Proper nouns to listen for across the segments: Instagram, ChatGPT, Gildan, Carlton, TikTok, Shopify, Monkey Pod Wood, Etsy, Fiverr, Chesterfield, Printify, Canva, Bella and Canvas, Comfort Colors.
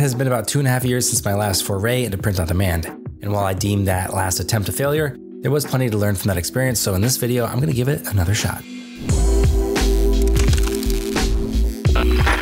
has been about 2.5 years since my last foray into print on demand. And while I deemed that last attempt a failure, there was plenty to learn from that experience, so in this video, I'm gonna give it another shot.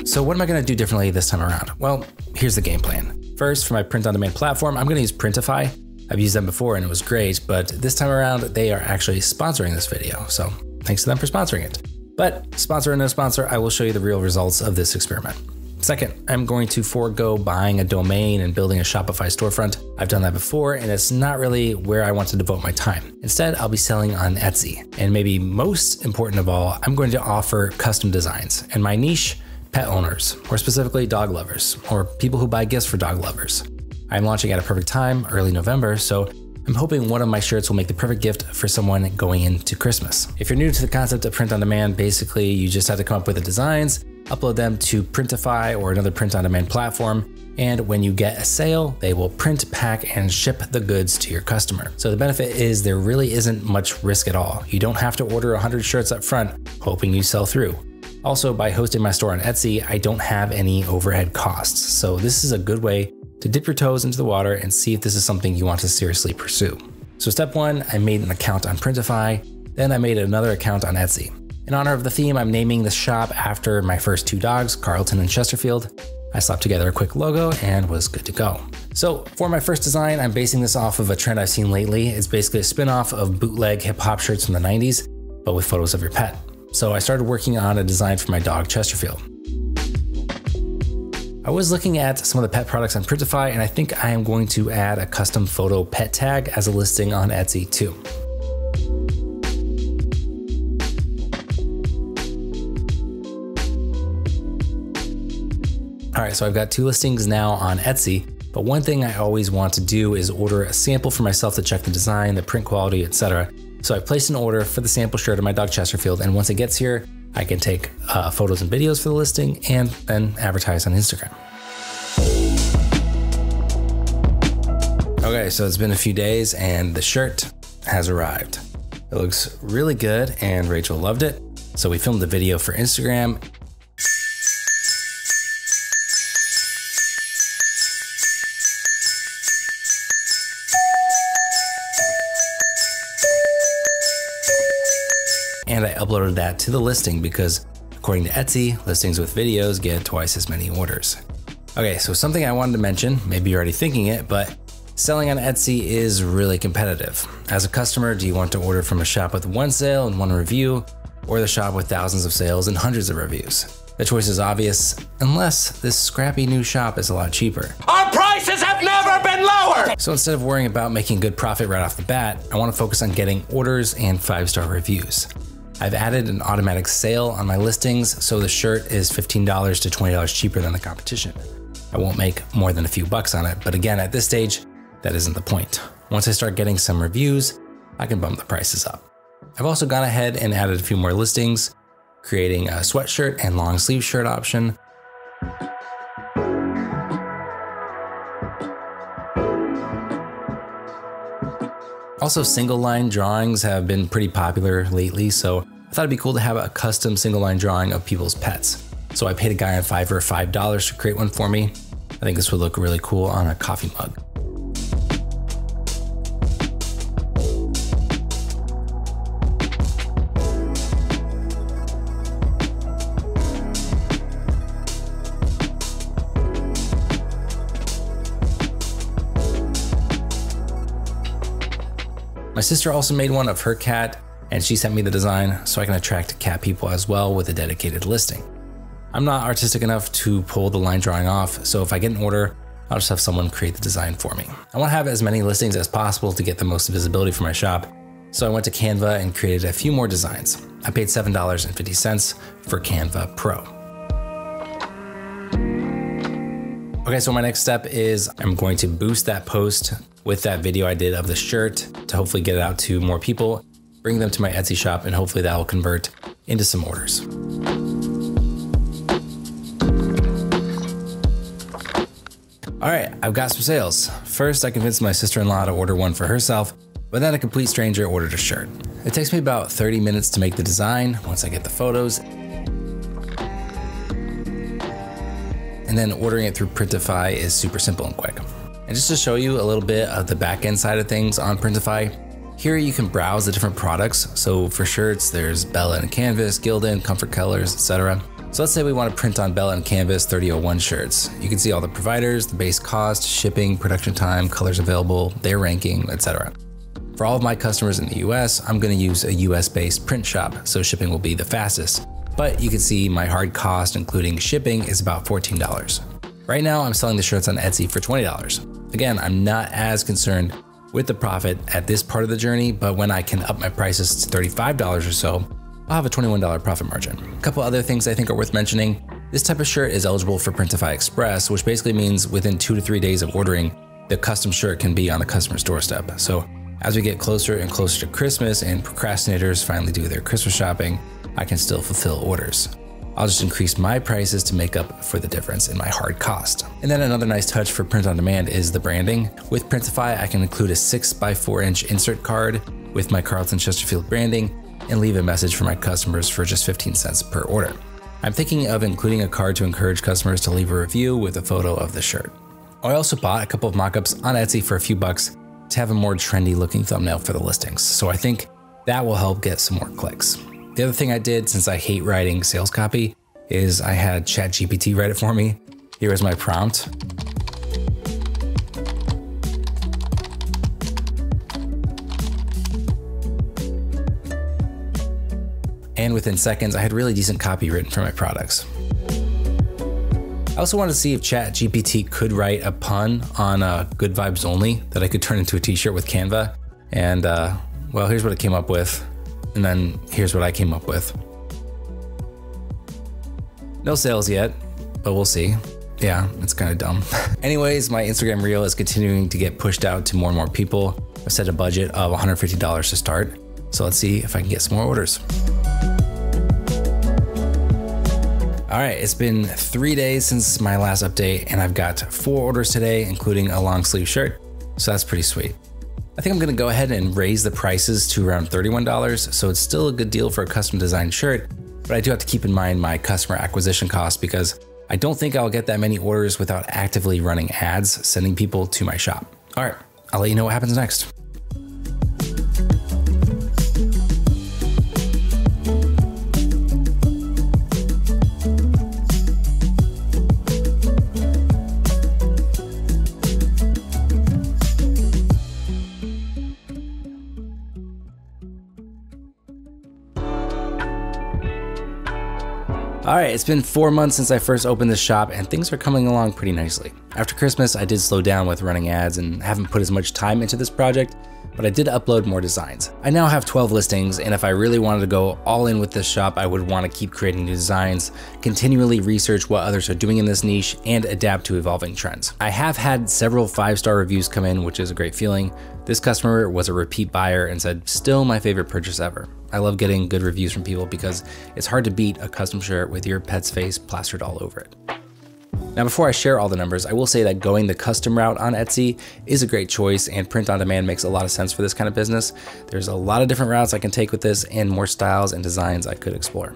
So what am I gonna do differently this time around? Well, here's the game plan. First, for my print on demand platform, I'm gonna use Printify. I've used them before and it was great, but this time around, they are actually sponsoring this video. So thanks to them for sponsoring it. But sponsor or no sponsor, I will show you the real results of this experiment. Second, I'm going to forego buying a domain and building a Shopify storefront. I've done that before and it's not really where I want to devote my time. Instead, I'll be selling on Etsy. And maybe most important of all, I'm going to offer custom designs. And my niche, pet owners, or specifically dog lovers, or people who buy gifts for dog lovers. I'm launching at a perfect time, early November, so I'm hoping one of my shirts will make the perfect gift for someone going into Christmas. If you're new to the concept of print on demand, basically you just have to come up with the designs, upload them to Printify or another print on demand platform, and when you get a sale, they will print, pack, and ship the goods to your customer. So the benefit is there really isn't much risk at all. You don't have to order 100 shirts up front, hoping you sell through. Also, by hosting my store on Etsy, I don't have any overhead costs. So this is a good way to dip your toes into the water and see if this is something you want to seriously pursue. So step one, I made an account on Printify, then I made another account on Etsy. In honor of the theme, I'm naming the shop after my first two dogs, Carlton and Chesterfield. I slapped together a quick logo and was good to go. So for my first design, I'm basing this off of a trend I've seen lately. It's basically a spin-off of bootleg hip hop shirts from the 90s, but with photos of your pet. So I started working on a design for my dog, Chesterfield. I was looking at some of the pet products on Printify, and I think I am going to add a custom photo pet tag as a listing on Etsy too. All right, so I've got two listings now on Etsy, but one thing I always want to do is order a sample for myself to check the design, the print quality, etc. So I placed an order for the sample shirt of my dog Chesterfield, and once it gets here, I can take photos and videos for the listing and then advertise on Instagram. Okay, so it's been a few days and the shirt has arrived. It looks really good and Rachel loved it. So we filmed the video for Instagram. And I uploaded that to the listing because according to Etsy, listings with videos get twice as many orders. Okay, so something I wanted to mention, maybe you're already thinking it, but selling on Etsy is really competitive. As a customer, do you want to order from a shop with one sale and one review, or the shop with thousands of sales and hundreds of reviews? The choice is obvious, unless this scrappy new shop is a lot cheaper. Our prices have never been lower! So instead of worrying about making good profit right off the bat, I want to focus on getting orders and 5-star reviews. I've added an automatic sale on my listings, so the shirt is $15 to $20 cheaper than the competition. I won't make more than a few bucks on it, but again, at this stage, that isn't the point. Once I start getting some reviews, I can bump the prices up. I've also gone ahead and added a few more listings, creating a sweatshirt and long sleeve shirt option. Also, single line drawings have been pretty popular lately, so I thought it'd be cool to have a custom single line drawing of people's pets. So I paid a guy on Fiverr $5 to create one for me. I think this would look really cool on a coffee mug. My sister also made one of her cat and she sent me the design so I can attract cat people as well with a dedicated listing. I'm not artistic enough to pull the line drawing off, so if I get an order, I'll just have someone create the design for me. I want to have as many listings as possible to get the most visibility for my shop, so I went to Canva and created a few more designs. I paid $7.50 for Canva Pro. Okay, so my next step is I'm going to boost that post with that video I did of the shirt to hopefully get it out to more people, bring them to my Etsy shop, and hopefully that will convert into some orders. All right, I've got some sales. First, I convinced my sister-in-law to order one for herself, but then a complete stranger ordered a shirt. It takes me about 30 minutes to make the design once I get the photos. And and then ordering it through Printify is super simple and quick. And just to show you a little bit of the back-end side of things on Printify, here you can browse the different products. So for shirts, there's Bella and Canvas, Gildan, Comfort Colors, etc. So let's say we want to print on Bella and Canvas 3001 shirts. You can see all the providers, the base cost, shipping, production time, colors available, their ranking, etc. For all of my customers in the US, I'm going to use a US-based print shop, so shipping will be the fastest. But you can see my hard cost, including shipping, is about $14. Right now, I'm selling the shirts on Etsy for $20. Again, I'm not as concerned with the profit at this part of the journey, but when I can up my prices to $35 or so, I'll have a $21 profit margin. A couple other things I think are worth mentioning. This type of shirt is eligible for Printify Express, which basically means within 2 to 3 days of ordering, the custom shirt can be on the customer's doorstep. So as we get closer and closer to Christmas and procrastinators finally do their Christmas shopping, I can still fulfill orders. I'll just increase my prices to make up for the difference in my hard cost. And then another nice touch for print on demand is the branding. With Printify, I can include a 6x4 inch insert card with my Carlton Chesterfield branding and leave a message for my customers for just 15 cents per order. I'm thinking of including a card to encourage customers to leave a review with a photo of the shirt. I also bought a couple of mock-ups on Etsy for a few bucks to have a more trendy looking thumbnail for the listings. So I think that will help get some more clicks. The other thing I did, since I hate writing sales copy, is I had ChatGPT write it for me. Here is my prompt. And within seconds, I had really decent copy written for my products. I also wanted to see if ChatGPT could write a pun on good vibes only that I could turn into a t-shirt with Canva. And well, here's what it came up with. And then here's what I came up with. No sales yet, but we'll see. Yeah, it's kind of dumb. Anyways, my Instagram reel is continuing to get pushed out to more and more people. I've set a budget of $150 to start. So let's see if I can get some more orders. All right, it's been 3 days since my last update and I've got 4 orders today, including a long sleeve shirt. So that's pretty sweet. I think I'm gonna go ahead and raise the prices to around $31, so it's still a good deal for a custom designed shirt, but I do have to keep in mind my customer acquisition costs because I don't think I'll get that many orders without actively running ads, sending people to my shop. All right, I'll let you know what happens next. All right, it's been 4 months since I first opened this shop and things are coming along pretty nicely. After Christmas, I did slow down with running ads and haven't put as much time into this project, but I did upload more designs. I now have 12 listings, and if I really wanted to go all in with this shop, I would want to keep creating new designs, continually research what others are doing in this niche, and adapt to evolving trends. I have had several 5-star reviews come in, which is a great feeling. This customer was a repeat buyer and said, "Still my favorite purchase ever." I love getting good reviews from people because it's hard to beat a custom shirt with your pet's face plastered all over it. Now, before I share all the numbers, I will say that going the custom route on Etsy is a great choice and print on demand makes a lot of sense for this kind of business. There's a lot of different routes I can take with this and more styles and designs I could explore.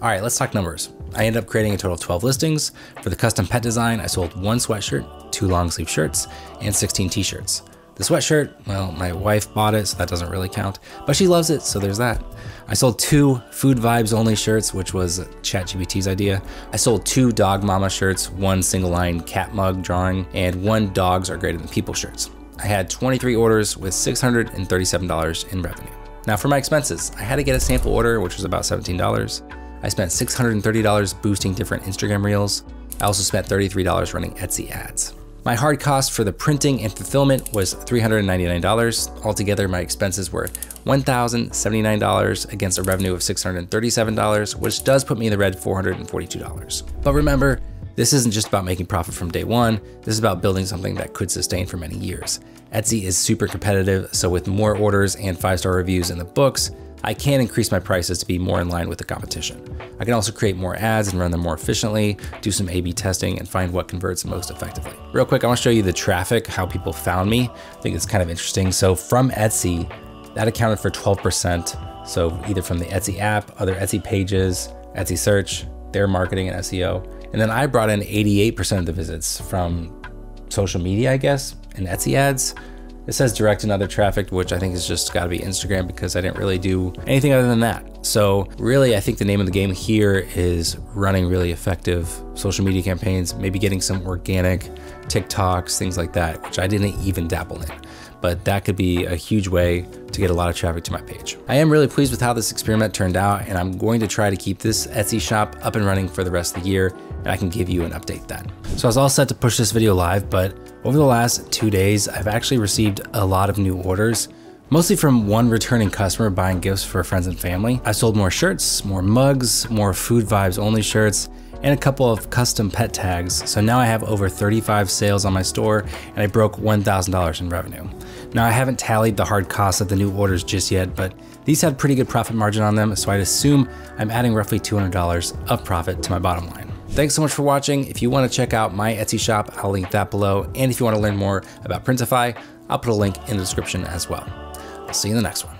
All right, let's talk numbers. I ended up creating a total of 12 listings. For the custom pet design, I sold 1 sweatshirt, 2 long sleeve shirts, and 16 t-shirts. The sweatshirt, well, my wife bought it, so that doesn't really count, but she loves it, so there's that. I sold 2 food vibes only shirts, which was ChatGPT's idea. I sold 2 dog mama shirts, 1 single line cat mug drawing, and 1 dogs are greater than people shirts. I had 23 orders with $637 in revenue. Now for my expenses, I had to get a sample order, which was about $17. I spent $630 boosting different Instagram reels. I also spent $33 running Etsy ads. My hard cost for the printing and fulfillment was $399. Altogether, my expenses were $1,079 against a revenue of $637, which does put me in the red $442. But remember, this isn't just about making profit from day one. This is about building something that could sustain for many years. Etsy is super competitive, so with more orders and 5-star reviews in the books, I can increase my prices to be more in line with the competition. I can also create more ads and run them more efficiently, do some A/B testing and find what converts most effectively. Real quick, I want to show you the traffic, how people found me. I think it's kind of interesting. So from Etsy, that accounted for 12%. So either from the Etsy app, other Etsy pages, Etsy search, their marketing and SEO, And then I brought in 88% of the visits from social media, I guess, and Etsy ads. It says direct and other traffic, which I think is just gotta be Instagram because I didn't really do anything other than that. So really, I think the name of the game here is running really effective social media campaigns, maybe getting some organic TikToks, things like that, which I didn't even dabble in. But that could be a huge way to get a lot of traffic to my page. I am really pleased with how this experiment turned out, and I'm going to try to keep this Etsy shop up and running for the rest of the year, and I can give you an update then. So I was all set to push this video live, but over the last 2 days, I've actually received a lot of new orders, mostly from one returning customer buying gifts for friends and family. I sold more shirts, more mugs, more Food Vibes Only shirts, and a couple of custom pet tags. So now I have over 35 sales on my store and I broke $1,000 in revenue. Now I haven't tallied the hard costs of the new orders just yet, but these had pretty good profit margin on them. So I'd assume I'm adding roughly $200 of profit to my bottom line. Thanks so much for watching. If you wanna check out my Etsy shop, I'll link that below. And if you wanna learn more about Printify, I'll put a link in the description as well. I'll see you in the next one.